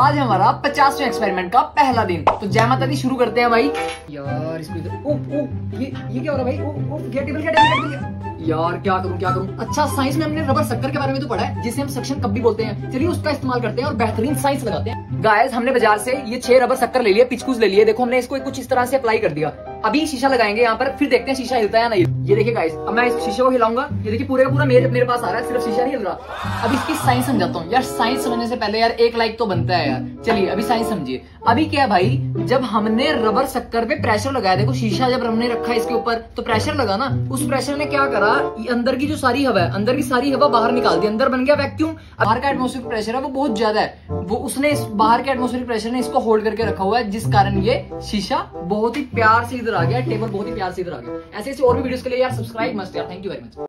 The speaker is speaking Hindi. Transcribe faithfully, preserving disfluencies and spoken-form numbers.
आज हमारा पचासवें एक्सपेरिमेंट का पहला दिन। तो जय माता दी, शुरू करते हैं भाई। यार इसको ओ ओ ये ये क्या हो रहा है भाई? ओ ओ क्या टेबल क्या टेबल यार, क्या करूं क्या करूं। अच्छा, साइंस में हमने रबर शक्कर के बारे में तो पढ़ा है, जिसे हम सक्शन कप भी बोलते हैं। चलिए उसका इस्तेमाल करते हैं और बेहतरीन साइंस लगाते हैं। गाइस, हमने बाजार से ये छह रबर शक्कर ले लिए, पिचकूज ले लिए। देखो हमने इसको कुछ इस तरह से अप्लाई कर दिया। अभी शीशा लगाएंगे यहाँ पर, फिर देखते हैं शीशा हिलता है या नहीं। ये देखिए गाइस, अब मैं इस शीशे को हिलाऊंगा। ये देखिए पूरे का पूरा मेरे मेरे पास आ रहा है, सिर्फ शीशा नहीं हिल रहा। अब इसकी साइंस समझाता हूँ। यार साइंस समझने से पहले यार एक लाइक तो बनता है यार। चलिए अभी साइंस समझिए। अभी क्या है भाई, जब हमने रबर शक्कर पे प्रेशर लगाया, देखो शीशा जब हमने रखा इसके ऊपर तो प्रेशर लगा ना, उस प्रेशर ने क्या करा, अंदर की जो सारी हवा है, अंदर की सारी हवा बाहर निकाल दी। अंदर बन गया वैक्यूम। बाहर का एटमोस्फेरिक प्रेशर है वो बहुत ज्यादा है, वो उसने इस बाहर के एटमोस्फेरिक प्रेशर ने इसको होल्ड करके रखा हुआ है, जिस कारण ये शीशा बहुत ही प्यार से इधर आ गया, टेबल बहुत ही प्यार से इधर आ गया। ऐसे ऐसे और भी वीडियोस के लिए यार सब्सक्राइब मस्त यार। Thank you very much.